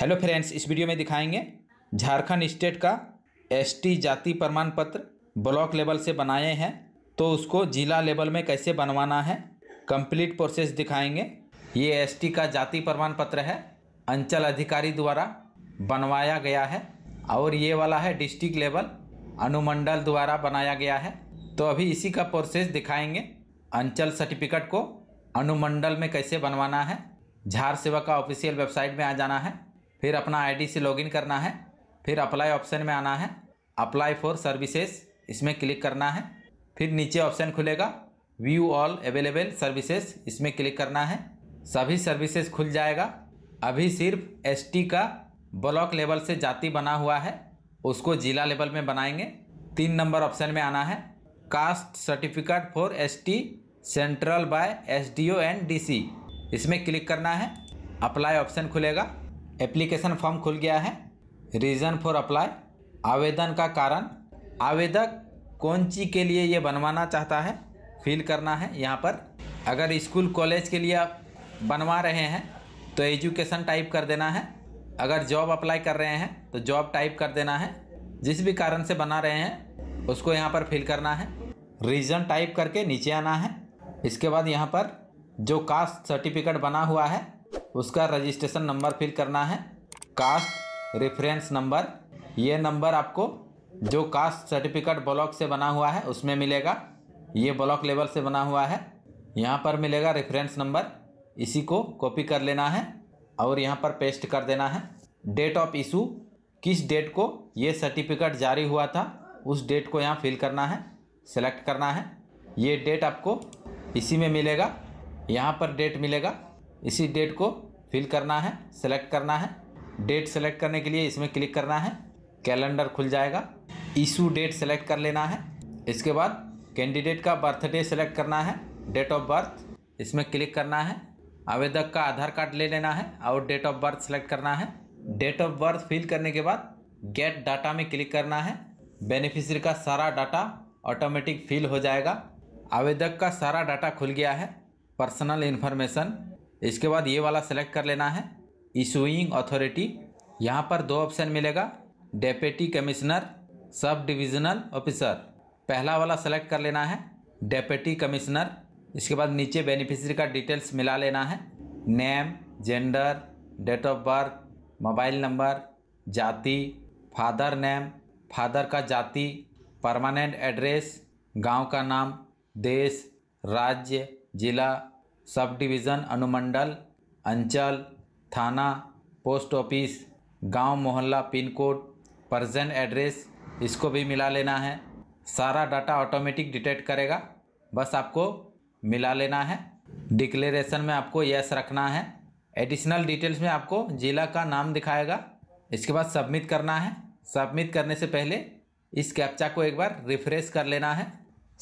Hello friends, इस video में दिखाएंगे झारखंड स्टेट का एसटी जाति प्रमाण पत्र ब्लॉक लेवल से बनाए हैं तो उसको जिला लेवल में कैसे बनवाना है, कंप्लीट प्रोसेस दिखाएंगे। ये एसटी का जाति प्रमाण पत्र है, अंचल अधिकारी द्वारा बनवाया गया है और ये वाला है डिस्ट्रिक्ट लेवल अनुमंडल द्वारा बनाया गया है। तो अभी इसी का प्रोसेस दिखाएंगे। अंचल सर्टिफिकेट को अनुमंडल में कैसे बनवाना है, झारसेवा का ऑफिशियल वेबसाइट में आ जाना है, फिर अपना आईडी से लॉगिन करना है, फिर अप्लाई ऑप्शन में आना है, अप्लाई फॉर सर्विसेज इसमें क्लिक करना है, फिर नीचे ऑप्शन खुलेगा व्यू ऑल अवेलेबल सर्विसेज, इसमें क्लिक करना है, सभी सर्विसेज खुल जाएगा। अभी सिर्फ एसटी का ब्लॉक लेवल से जाति बना हुआ है, उसको जिला लेवल में बनाएंगे। 3 नंबर ऑप्शन में आना है, caste certificate for ST central by SDO and DC, इसमें क्लिक करना है, अप्लाई ऑप्शन खुलेगा। एप्लीकेशन फॉर्म खुल गया है, रीज़न फॉर अप्लाई आवेदन का कारण, आवेदक कौन सी के लिए ये बनवाना चाहता है फिल करना है। यहाँ पर अगर स्कूल कॉलेज के लिए आप बनवा रहे हैं तो एजुकेशन टाइप कर देना है, अगर जॉब अप्लाई कर रहे हैं तो जॉब टाइप कर देना है, जिस भी कारण से बना रहे हैं उसको यहाँ पर फिल करना है। रीज़न टाइप करके नीचे आना है, इसके बाद यहाँ पर जो कास्ट सर्टिफिकेट बना हुआ है उसका रजिस्ट्रेशन नंबर फिल करना है, कास्ट रेफरेंस नंबर, ये नंबर आपको जो कास्ट सर्टिफिकेट ब्लॉक से बना हुआ है उसमें मिलेगा, ये ब्लॉक लेवल से बना हुआ है, यहाँ पर मिलेगा रेफरेंस नंबर, इसी को कॉपी कर लेना है और यहाँ पर पेस्ट कर देना है। डेट ऑफ इशू, किस डेट को ये सर्टिफिकेट जारी हुआ था उस डेट को यहाँ फिल करना है, सेलेक्ट करना है, ये डेट आपको इसी में मिलेगा, यहाँ पर डेट मिलेगा, इसी डेट को फिल करना है, सेलेक्ट करना है। डेट सेलेक्ट करने के लिए इसमें क्लिक करना है, कैलेंडर खुल जाएगा, इशू डेट सेलेक्ट कर लेना है, इसके बाद कैंडिडेट का बर्थडे सेलेक्ट करना है, डेट ऑफ बर्थ इसमें क्लिक करना है, आवेदक का आधार कार्ड ले लेना है और डेट ऑफ बर्थ सेलेक्ट करना है। डेट ऑफ बर्थ फिल करने के बाद गेट डाटा में क्लिक करना है, बेनिफिशियरी का सारा डाटा ऑटोमेटिक फिल हो जाएगा। आवेदक का सारा डाटा खुल गया है, पर्सनल इन्फॉर्मेशन, इसके बाद ये वाला सेलेक्ट कर लेना है, इशूइंग अथॉरिटी, यहाँ पर 2 ऑप्शन मिलेगा, deputy commissioner, sub divisional officer, पहला वाला सेलेक्ट कर लेना है, डेप्यूटी कमिश्नर, इसके बाद नीचे बेनिफिशियरी का डिटेल्स मिला लेना है, name, gender, date of birth, mobile number, जाति, फादर नेम, फादर का जाति, परमानेंट एड्रेस, गांव का नाम, देश, राज्य, जिला, सब डिवीज़न, अनुमंडल, अंचल, थाना, पोस्ट ऑफिस, गांव, मोहल्ला, पिन कोड, प्रेजेंट एड्रेस, इसको भी मिला लेना है। सारा डाटा ऑटोमेटिक डिटेक्ट करेगा, बस आपको मिला लेना है। डिक्लेरेशन में आपको यस रखना है, एडिशनल डिटेल्स में आपको जिला का नाम दिखाएगा, इसके बाद सबमिट करना है। सबमिट करने से पहले इस कैप्चा को एक बार रिफ्रेश कर लेना है,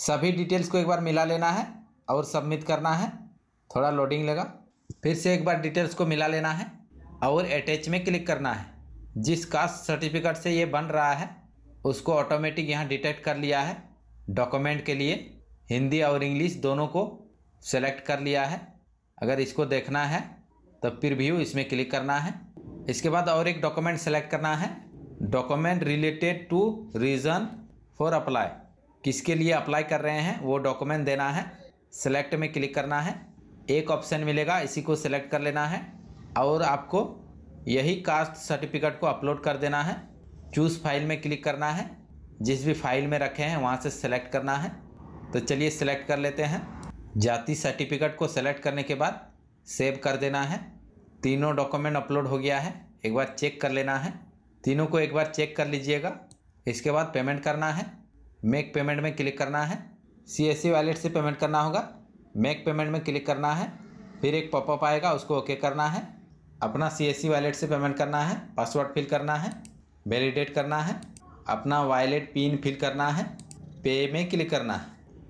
सभी डिटेल्स को एक बार मिला लेना है और सबमिट करना है, थोड़ा लोडिंग लगा, फिर से एक बार डिटेल्स को मिला लेना है और अटैच में क्लिक करना है। जिस कास्ट सर्टिफिकेट से ये बन रहा है उसको ऑटोमेटिक यहाँ डिटेक्ट कर लिया है, डॉक्यूमेंट के लिए हिंदी और इंग्लिश दोनों को सेलेक्ट कर लिया है। अगर इसको देखना है तो प्रीव्यू इसमें क्लिक करना है, इसके बाद और एक डॉक्यूमेंट सेलेक्ट करना है, document related to reason for apply, किसके लिए अप्लाई कर रहे हैं वो डॉक्यूमेंट देना है, सेलेक्ट में क्लिक करना है, 1 ऑप्शन मिलेगा, इसी को सेलेक्ट कर लेना है और आपको यही कास्ट सर्टिफिकेट को अपलोड कर देना है। चूज़ फाइल में क्लिक करना है, जिस भी फाइल में रखे हैं वहाँ से सेलेक्ट करना है, तो चलिए सेलेक्ट कर लेते हैं। जाति सर्टिफिकेट को सेलेक्ट करने के बाद सेव कर देना है। तीनों डॉक्यूमेंट अपलोड हो गया है, एक बार चेक कर लेना है, तीनों को एक बार चेक कर लीजिएगा। इसके बाद पेमेंट करना है, मेक पेमेंट में क्लिक करना है, CSC वॉलेट से पेमेंट करना होगा, मेक पेमेंट में क्लिक करना है, फिर एक पॉपअप आएगा उसको ओके करना है, अपना CSC वॉलेट से पेमेंट करना है, पासवर्ड फिल करना है, वैलिडेट करना है, अपना वॉलेट पिन फिल करना है, पे में क्लिक करना है,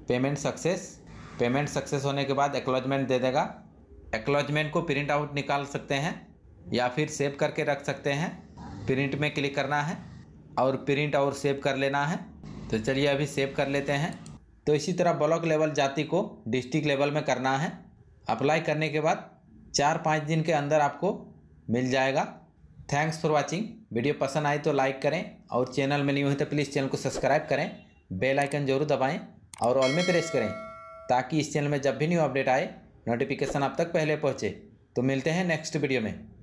पेमेंट सक्सेस। पेमेंट सक्सेस होने के बाद एक्नॉलेजमेंट दे देगा, एक्नॉलेजमेंट को प्रिंट आउट निकाल सकते हैं या फिर सेव करके रख सकते हैं, प्रिंट में क्लिक करना है और प्रिंट और सेव कर लेना है, तो चलिए अभी सेव कर लेते हैं। तो इसी तरह ब्लॉक लेवल जाति को डिस्ट्रिक्ट लेवल में करना है। अप्लाई करने के बाद 4-5 दिन के अंदर आपको मिल जाएगा। Thanks for watching. वीडियो पसंद आए तो लाइक करें और चैनल में न्यू हो तो प्लीज़ चैनल को सब्सक्राइब करें, बेल आइकन जरूर दबाएं और ऑल में प्रेस करें ताकि इस चैनल में जब भी न्यू अपडेट आए नोटिफिकेशन आप तक पहले पहुंचे। तो मिलते हैं नेक्स्ट वीडियो में।